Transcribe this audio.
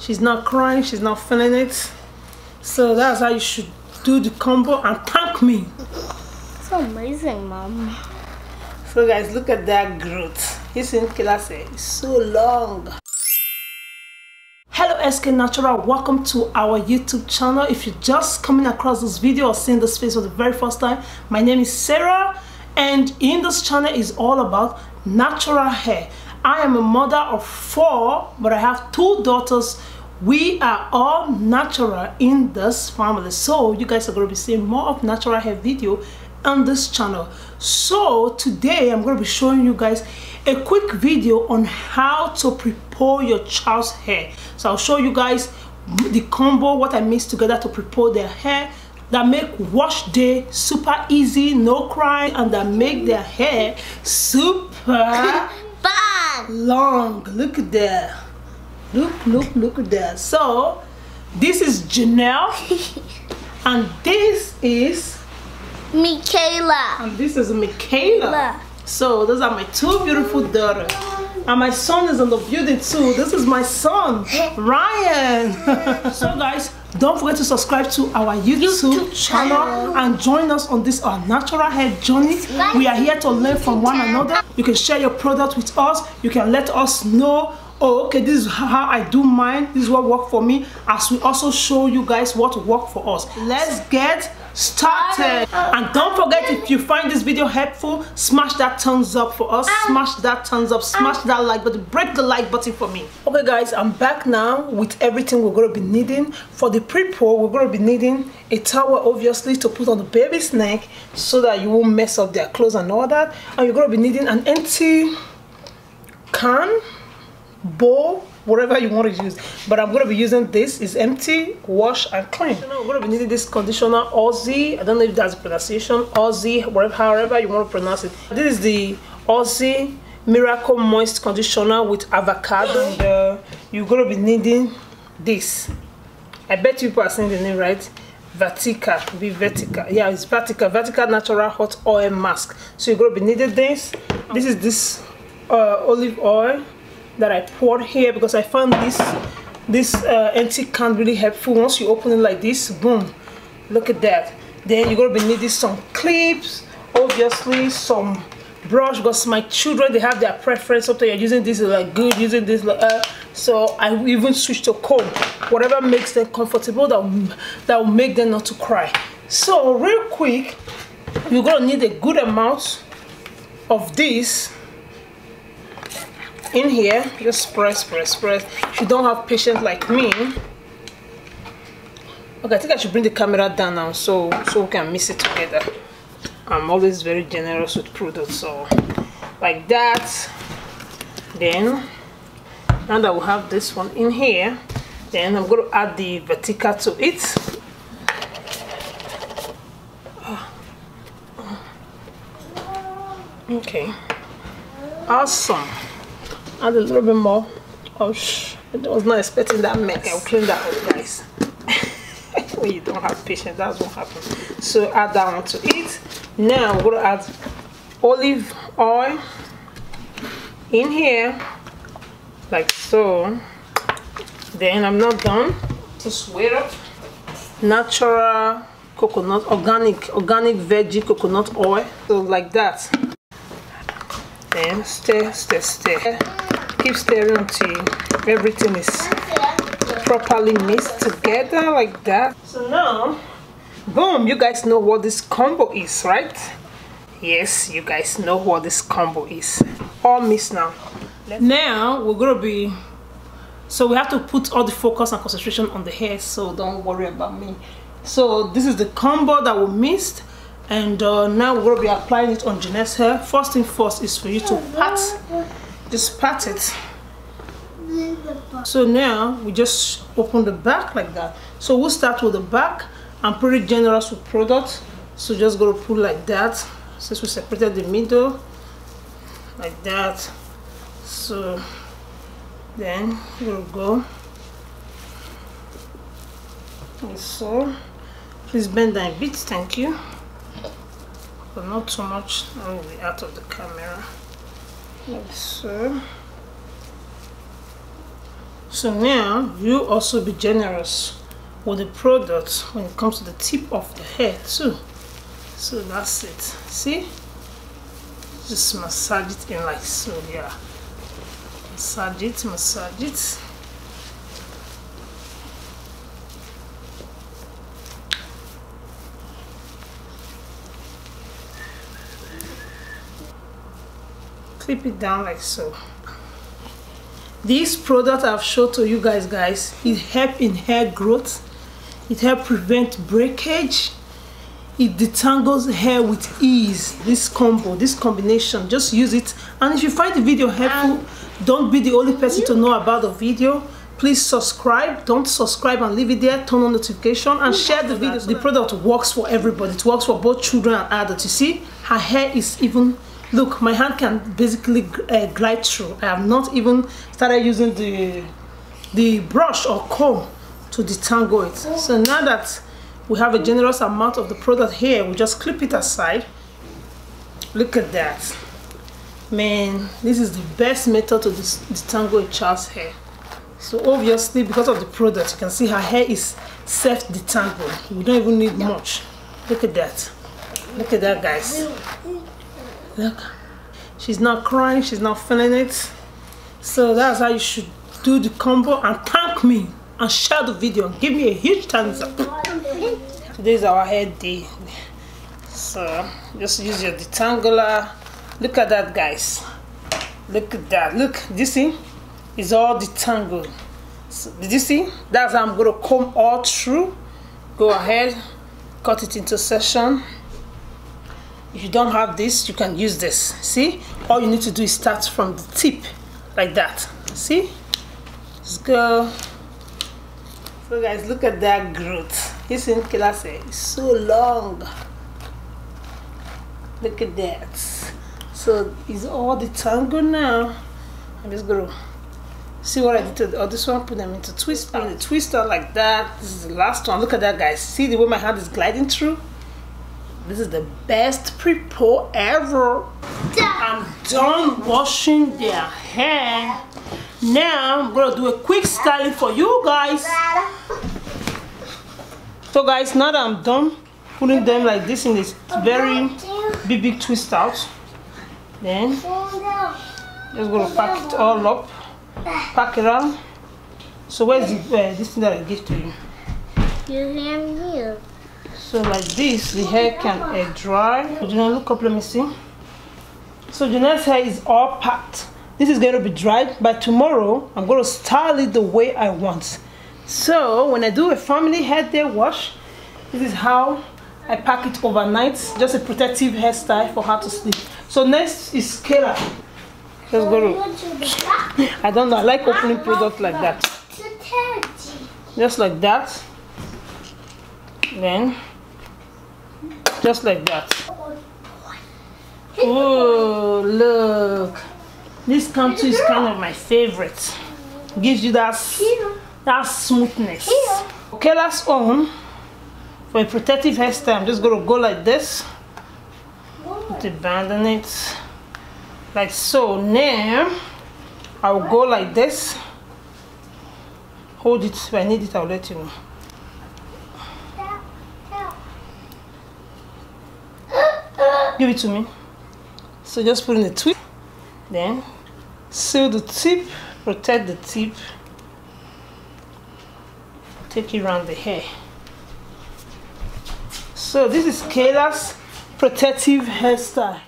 She's not crying, she's not feeling it. So that's how you should do the combo and thank me. It's amazing, Mom. So guys, look at that growth. This in class is so long. Hello SK Natural, welcome to our YouTube channel. If you're just coming across this video or seeing this face for the very first time, my name is Sarah, and in this channel is all about natural hair. I am a mother of 4, but I have 2 daughters. We are all natural in this family, so you guys are going to be seeing more of natural hair video on this channel. So today I'm going to be showing you guys a quick video on how to prepare your child's hair. So I'll show you guys the combo, what I mix together to prepare their hair, that make wash day super easy, no crying, and that make their hair super long. Look at that. Look at that. So this is Janelle and this is Michaela. And this is Michaela. So those are my 2 beautiful daughters. And my son is in the building too. This is my son, Ryan. So guys, don't forget to subscribe to our YouTube channel and join us on this our natural hair journey. We are here to learn from one another. You can share your product with us. You can let us know, oh, okay, this is how I do mine. This is what worked for me. As we also show you guys what worked for us. Let's get started. And don't forget, if you find this video helpful, smash that thumbs up for us. Smash that thumbs up. Smash that like button. Break the like button for me. Okay guys, I'm back now with everything we're going to be needing. For the pre-pour, we're going to be needing a towel, obviously, to put on the baby's neck so that you won't mess up their clothes and all that. And you're going to be needing an empty can, bowl, whatever you want to use, but I'm going to be using this. Is empty, wash and clean. I'm going to be needing this conditioner, Aussie. I don't know if that's the pronunciation, Aussie, whatever, however you want to pronounce it. This is the Aussie Miracle Moist Conditioner with avocado. And, you're going to be needing this. I bet you people are saying the name right. Vertica, be Vertica. Yeah, it's Vertica. Vertica Natural Hot Oil Mask. So you're going to be needing this. This is this olive oil that I poured here, because I found this empty can really helpful. Once you open it like this, boom, look at that. Then you're gonna be needing some clips, obviously, some brush, because my children, they have their preference. Sometimes you're using this like good, using this like so I even switch to comb, whatever makes them comfortable, that will make them not to cry. So real quick, you're gonna need a good amount of this in here. Just press. If you don't have patience like me. Okay, I think I should bring the camera down now so we can mix it together. I'm always very generous with products, so like that. Then now that we have this one in here, then I'm going to add the Vertica to it. Okay, awesome. Add a little bit more. Oh, I was not expecting that mess. Okay, I'll clean that up, guys. When you don't have patience, that's what happens. So add that one to it. Now I'm going to add olive oil in here, like so. Then I'm not done. Just wear up. Natural coconut, organic veggie coconut oil. So like that. Then stir. Keep stirring until everything is properly mixed together, like that. So now, boom, you guys know what this combo is, right? Yes, you guys know what this combo is. All mixed now. Now we're gonna be, so we have to put all the focus and concentration on the hair, so don't worry about me. So this is the combo that we mixed. And now we're going to be applying it on Jeanette's hair. First thing first is for you to just pat it. So now we just open the back like that. So we'll start with the back. I'm pretty generous with product, so just going to pull like that. Since we separated the middle, like that. So then we'll go like so. Please bend down a bit, thank you. But not too much. I will be out of the camera. Like so. So now you also be generous with the product when it comes to the tip of the hair too. So that's it. See, just massage it in like so. Yeah, massage it, massage it. Clip it down like so. This product I've showed to you guys, it helps in hair growth, it helps prevent breakage, it detangles hair with ease. This combo, this combination, just use it. And if you find the video helpful, don't be the only person to know about the video. Please subscribe. Don't subscribe and leave it there. Turn on notification and share the video. The product works for everybody. It works for both children and adults. You see, her hair is even... Look, my hand can basically glide through. I have not even started using the brush or comb to detangle it. So now that we have a generous amount of the product here, we just clip it aside. Look at that. Man, this is the best method to detangle a child's hair. So obviously, because of the product, you can see her hair is self-detangled. We don't even need much. Look at that. Look at that, guys. Look, she's not crying, she's not feeling it. So that's how you should do the combo. And thank me and share the video and give me a huge thumbs up. Today's our hair day, so just use your detangler. Look at that, guys. Look at that. Look, this thing is all detangled. So, did you see? That's how I'm gonna comb all through. Go ahead, cut it into section. If you don't have this, you can use this. See, all you need to do is start from the tip like that. See, let's go. So guys, look at that growth. This in class is so long. Look at that. So it's all the tangle now. I'm just gonna see what I did to the, this one. Put them into twist and the twister like that. This is the last one. Look at that, guys. See the way my hand is gliding through. This is the best pre-pour ever. I'm done washing their hair. Now I'm gonna do a quick styling for you guys. So guys, now that I'm done putting them like this in this very big twist out, then just gonna pack it all up, pack it up. So where's the, this thing that I give to you? You have here. So like this, the hair can dry. Janelle, look up, let me see. So Janelle's hair is all packed. This is going to be dried. By tomorrow, I'm going to style it the way I want. So when I do a family hair day wash, this is how I pack it overnight. Just a protective hairstyle for her to sleep. So next is scaler. Just go to... I don't know, I like opening products like that. Just like that. Then... just like that. Oh, look. This contour is kind of my favorite. Gives you that smoothness. Okay, last one. For a protective hairstyle, I'm just going to go like this. Put a band on it. Like so. Now, I'll go like this. Hold it. If I need it, I'll let you know. Give it to me. So just put in the twist, then seal the tip, protect the tip, take it around the hair. So this is Kayla's protective hairstyle.